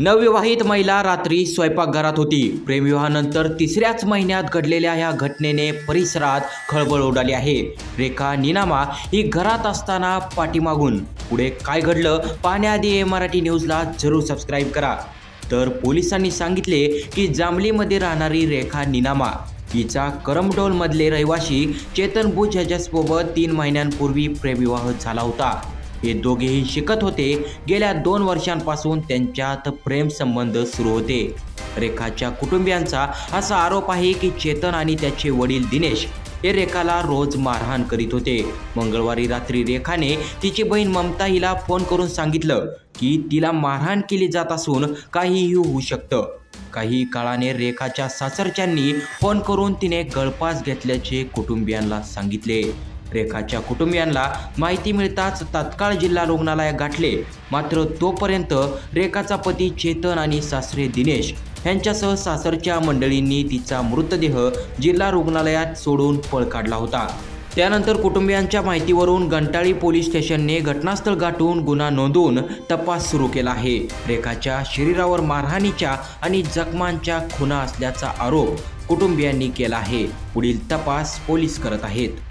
नवविवाहित महिला रात्री स्वयंपाकघरात होती। प्रेमविवाहानंतर तिसऱ्याच महिन्यात घडलेल्या या घटनेने परिसरात खळबळ उडाली आहे। रेखा नीनामा ही घरात असताना पाठीमागून पुढे काय घडलं पाहण्याआधी मराठी न्यूजला जरूर सबस्क्राइब करा। तर पोलिसांनी सांगितले की जांबलीमध्ये राहणारी रेखा नीनामा हिचा करमडोलमधले रहिवासी चेतन बुज यांच्यासोबत 3 महिन्यांपूर्वी प्रेमविवाह झाला होता। हे दोघेही शिकत होते। गेल्या 2 वर्षांपासून त्यांच्यात प्रेम संबंध सुरू होते। रेखाच्या कुटुंबियांचा असा आरोप आहे की चेतन आणि त्याचे वडील दिनेश हे रेखाला रोज मारहाण करीत होते। मंगळवारी रात्री रेखाने तिची बहीण ममता हिला फोन करून सांगितलं की तिला मारहाण केली जात असून काहीही होऊ शकतं। काही काळाने रेखाच्या सासरच्यांनी फोन करून तिने गळफास घेतल्याचे कुटुंबियांना सांगितले। रेखाच्या कुटुंबियांना माहिती मिळताच तत्काळ जिल्हा रुग्णालयात गाठले, मात्र तोपर्यंत रेखाचा पती चेतन आणि सासरे दिनेश यांच्यासह सासरच्या मंडळींनी तिचा मृतदेह जिल्हा रुग्णालयात सोडून पळ काढला होता। त्यानंतर कुटुंबियांच्या माहितीवरून घंटाळी पोलीस स्टेशनने घटनास्थळ गाठून गुन्हा नोंदवून तपास सुरू केला आहे। रेखाच्या शरीरावर मारहाणीच्या आणि जखमांच्या खुणा असल्याचा आरोप कुटुंबियांनी केला आहे। पुढील तपास पोलीस करत आहेत।